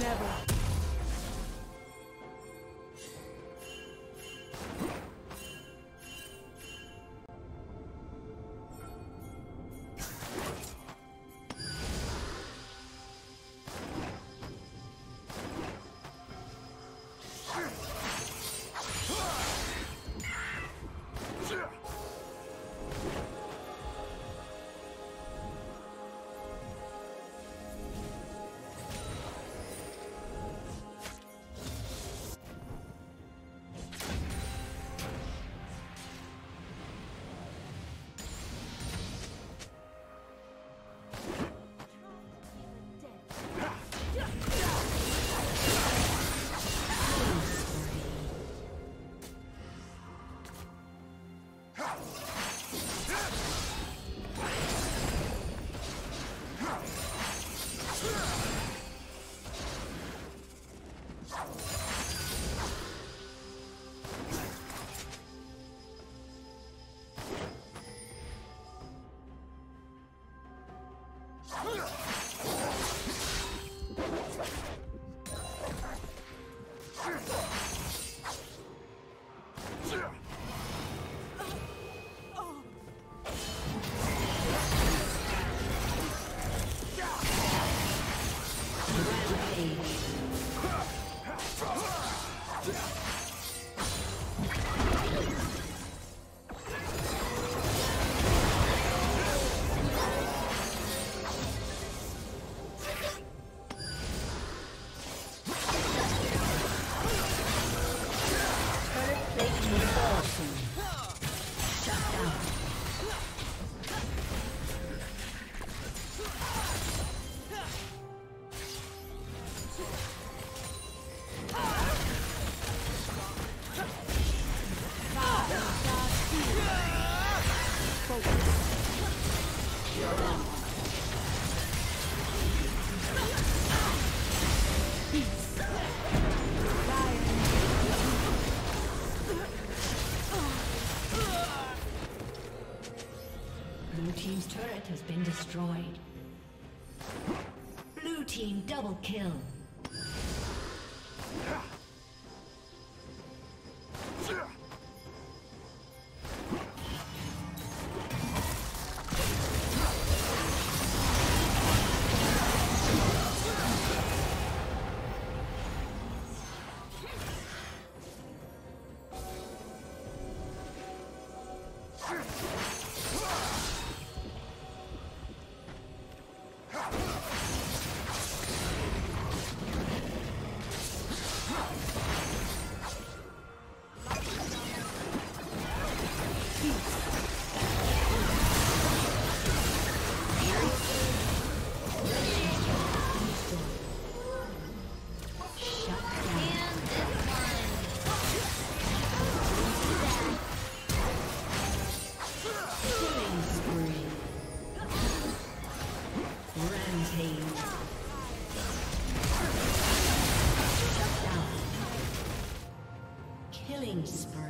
never halt. Has been destroyed. Blue team double kill. killing spree.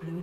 Blue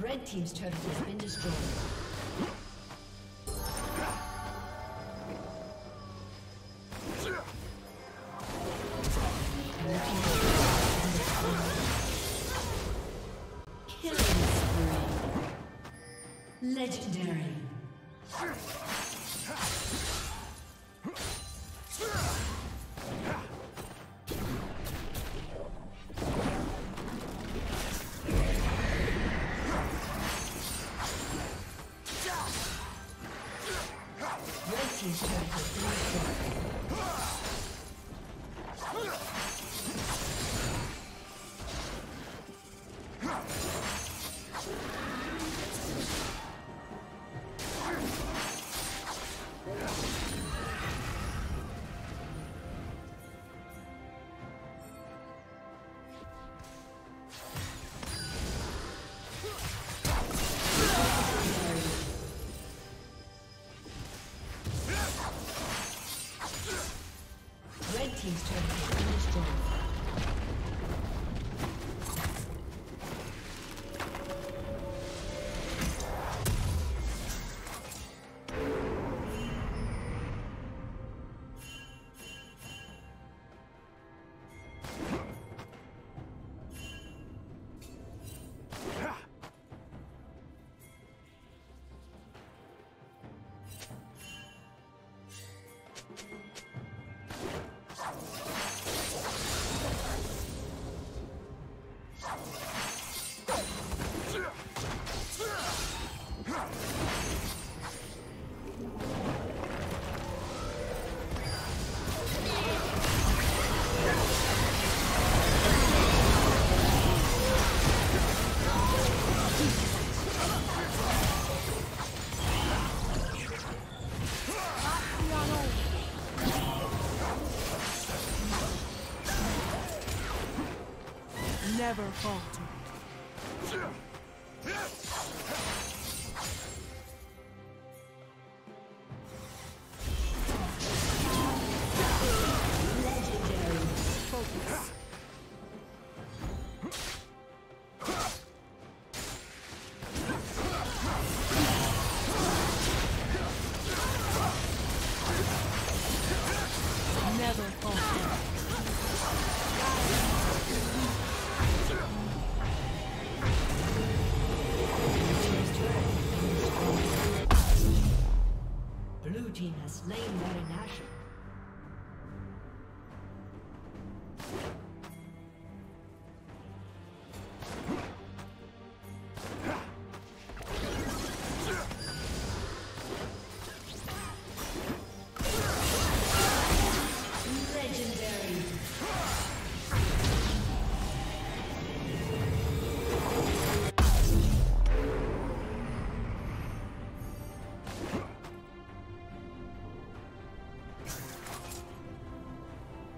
Red team's turret has been destroyed. Killing spree. Legendary. never faltered. Legendary focus. Never faltered. Blue team has slain Baron Nashor.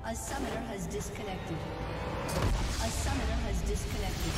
A summoner has disconnected. A summoner has disconnected.